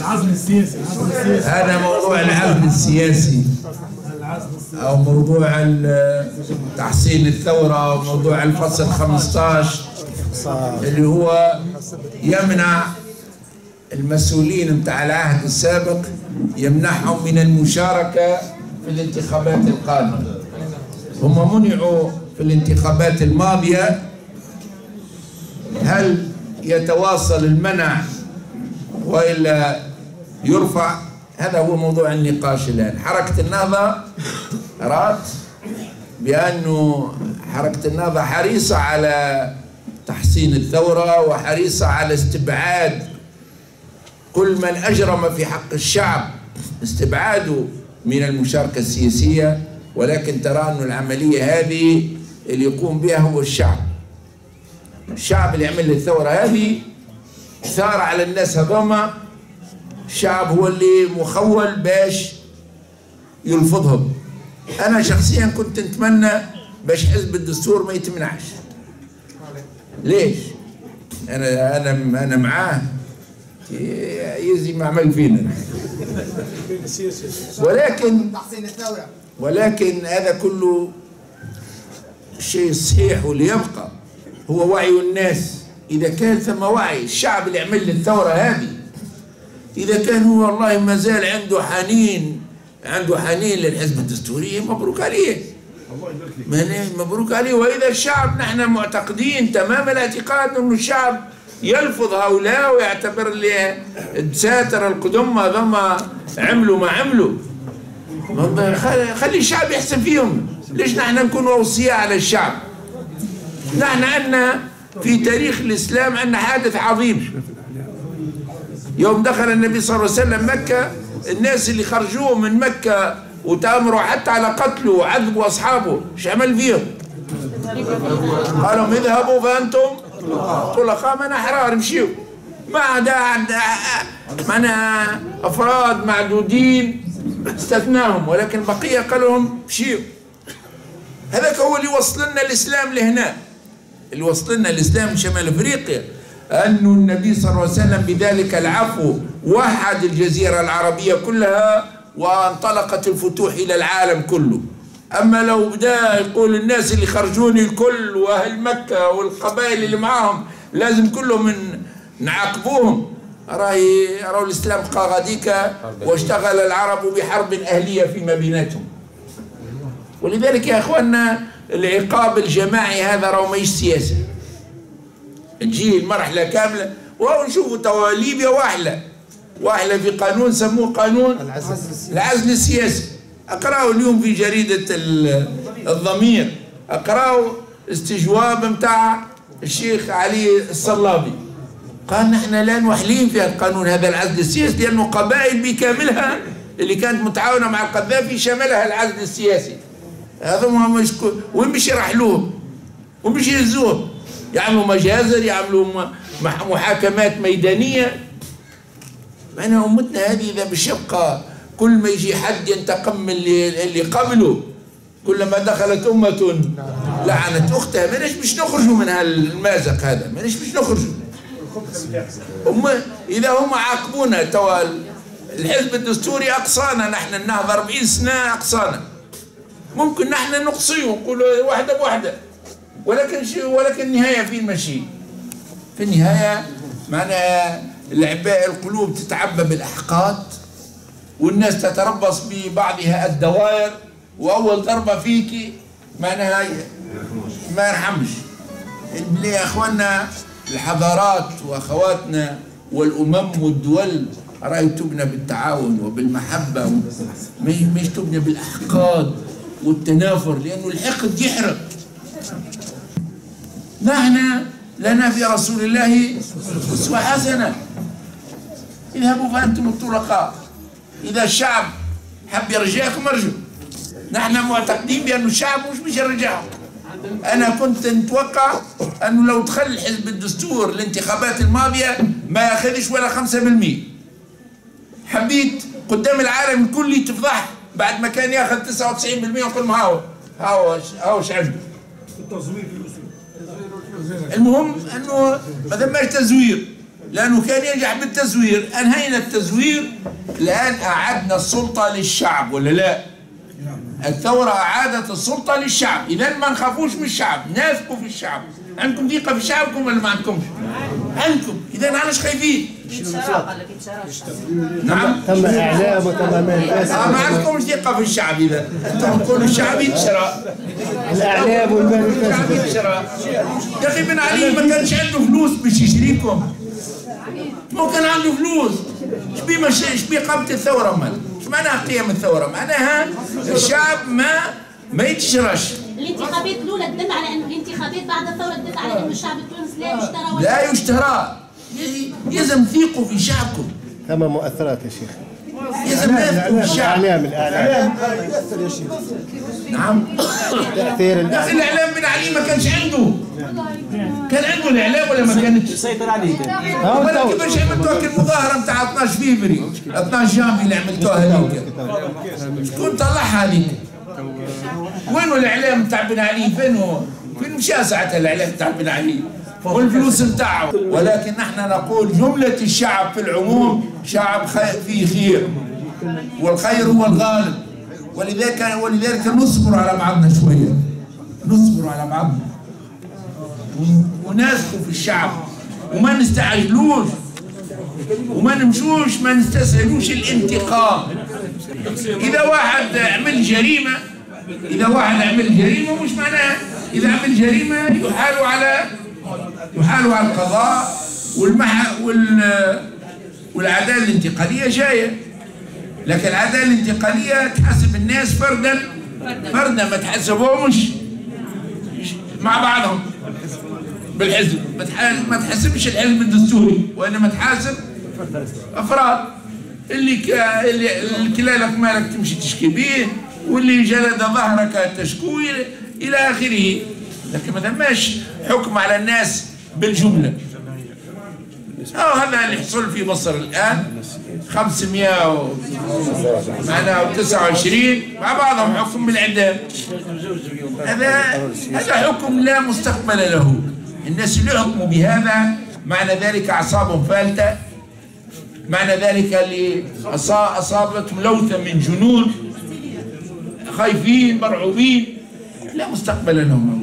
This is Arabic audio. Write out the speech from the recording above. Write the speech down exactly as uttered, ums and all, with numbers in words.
العزم السياسي. هذا موضوع العزم السياسي أو موضوع تحسين الثورة أو موضوع الفصل خمسطاش اللي هو يمنع المسؤولين بتاع العهد السابق، يمنعهم من المشاركة في الانتخابات القادمة. هم منعوا في الانتخابات الماضية. هل يتواصل المنع وإلا يرفع؟ هذا هو موضوع النقاش الآن. حركة النهضة رأت بأنه حركة النهضة حريصة على تحسين الثورة وحريصة على استبعاد كل من أجرم في حق الشعب، استبعاده من المشاركة السياسية. ولكن ترى أن العملية هذه اللي يقوم بها هو الشعب. الشعب اللي عمل الثورة هذه ثار على الناس هذوما. الشعب هو اللي مخول باش يلفظهم. أنا شخصيا كنت أتمنى باش حزب الدستور ما يتمنعش. ليش؟ أنا أنا أنا معاه يزي ما عمل فينا. ولكن ولكن هذا كله شيء صحيح، واللي يبقى هو وعي الناس. إذا كان ثم وعي، الشعب اللي عمل الثورة هذه إذا كان هو والله ما زال عنده حنين عنده حنين للحزب الدستوري، مبروك عليه، مبروك عليه. وإذا الشعب، نحن معتقدين تمام الاعتقاد أن الشعب يلفظ هؤلاء ويعتبر اللي الدساتر القدمة ذما عملوا ما عملوا. خلي الشعب يحسب فيهم. ليش نحن نكون أوصياء على الشعب؟ نحن عندنا في تاريخ الإسلام عندنا حادث عظيم. يوم دخل النبي صلى الله عليه وسلم مكة، الناس اللي خرجوه من مكة وتأمروا حتى على قتله وعذبوا أصحابه، ايش عمل فيهم؟ قالهم اذهبوا فأنتم طلقاء من أحرار، مشيوا. ما عدا أفراد معدودين استثناهم، ولكن بقية قالوا لهم مشيوا. هذاك هو اللي وصل لنا الإسلام لهنا، اللي وصل لنا الإسلام شمال أفريقيا. أن النبي صلى الله عليه وسلم بذلك العفو وحد الجزيرة العربية كلها وانطلقت الفتوح إلى العالم كله. أما لو بدأ يقول الناس اللي خرجوني الكل وأهل مكة والقبائل اللي معاهم لازم كلهم نعاقبوهم، راهي راهو الإسلام قا غاديك، واشتغل العرب بحرب أهلية فيما بيناتهم. ولذلك يا إخواننا العقاب الجماعي هذا راهو ماهيش سياسة. تجي مرحلة كاملة ونشوفوا توا ليبيا واحلة واحلة في قانون سموه قانون العزل السياسي. أقرأوا اليوم في جريدة الضمير، أقرأوا استجواب متاع الشيخ علي الصلابي، قال نحن لا نوحلين في القانون هذا العزل السياسي، لأنه قبائل بكاملها اللي كانت متعاونة مع القذافي شملها العزل السياسي. هذوما وين باش يرحلوهم؟ وين باش يهزوهم؟ يعملوا مجازر، يعملوا محاكمات ميدانية. معناها أمتنا هذه إذا باش يبقى كل ما يجي حد ينتقم من اللي, اللي قبله، كلما دخلت أمة لعنت أختها. ماناش باش نخرجوا من هالمازق هذا، ماناش باش نخرجوا. إذا هم عاقبونا توا الحزب الدستوري أقصانا، نحن النهضة أربعين سنة أقصانا. ممكن نحن نقصيهم نقولوا واحدة بواحدة، ولكن ولكن النهاية فين ماشي؟ في النهاية معناها العباء القلوب تتعبى بالأحقاد، والناس تتربص ببعضها الدوائر، وأول ضربة فيكي معناها ما يرحمش. يا إخواننا الحضارات وأخواتنا والأمم والدول راهي تبنى بالتعاون وبالمحبة، مش تبنى بالأحقاد والتنافر، لأنه الحقد يحرق. نحن لنا في رسول الله أسوة حسنة. اذهبوا فأنتم الطلقاء. إذا الشعب حب يرجعكم ارجعوا. نحن معتقدين بأن الشعب مش باش يرجعهم. أنا كنت نتوقع أنه لو دخل الحزب الدستور الانتخابات الماضية ما ياخذش ولا خمسة بالمئة. حبيت قدام العالم الكل يتفضح بعد ما كان ياخذ تسعة وتسعين بالمئة ونقول لهم هاو هاو هاو شعبنا. التزوير في الأسود. المهم أنه ما ثماش تزوير، لأنه كان ينجح بالتزوير. أنهينا التزوير، الآن أعدنا السلطة للشعب ولا لا؟ الثورة أعادت السلطة للشعب، إذا ما نخافوش من الشعب، ناثقوا في الشعب. عندكم ثقة في شعبكم ولا ما عندكمش؟ عندكم، إذا علاش خايفين؟ نعم؟ تم إعلام وتم مال. ما عندكمش ثقة في الشعب إذا، أنتم تقولوا الشعب يتشرى. الإعلام والمال الشعب يتشرى. يا أخي بن علي ما كانش عنده فلوس باش يشريكم. ما كان عنده فلوس، شبي ما شبي قامت الثورة مال. معناها قيام الثورة، معناها الشعب ما ما يتشرش. الانتخابات الأولى تدل على أن الانتخابات بعد الثورة تدل على أن الشعب التونسي لا يشترى ولا لا يشترى. لازم تثيقوا في شعبكم. ثم مؤثرات يا شيخ. لازم تثيقوا في الشعب. الإعلام الإعلام يأثر يا شيخ. نعم. تأثير الإعلام. يا أخي الإعلام بن علي ما كانش عنده. كان عنده الإعلام ولا ما كانش؟ سيطر عليه. ولا كيفاش عملتوها كي المظاهرة نتاع اثناش فيفري، اثناش جانفي اللي عملتوها هذيك. شكون طلعها هذيك؟ وينو الإعلام نتاع بن علي؟ فين هو؟ فين مشى ساعتها الإعلام نتاع بن علي؟ والفلوس نتاعو. ولكن نحن نقول جملة الشعب في العموم شعب فيه خير، والخير هو الغالب. ولذلك ولذلك نصبر على بعضنا شوية. نصبر على بعضنا. وناثقوا في الشعب وما نستعجلوش وما نمشوش ما نستسهلوش الانتقام. إذا واحد عمل جريمة إذا واحد عمل جريمة مش معناها إذا عمل جريمة يحال على يحال على القضاء والمح وال والعدالة الانتقالية جاية. لكن العدالة الانتقالية تحاسب الناس فردا فردا، ما تحاسبهمش مع بعضهم بالحزب، ما تحاسبش الحزب الدستوري وانما تحاسب افراد اللي ك... اللي كلالك مالك تمشي تشكي به، واللي جلد ظهرك تشكوي الى اخره. لكن ما ثماش حكم على الناس بالجمله. أو هذا اللي حصل في مصر الان خمسمائة وتسعة وعشرين مع بعضهم حكم بالاعدام. هذا هذا حكم لا مستقبل له. الناس اللي يحكموا بهذا معنى ذلك أعصابهم فالتة، معنى ذلك اللي أصابتهم لوثة من جنون، خايفين مرعوبين، لا مستقبل لهم.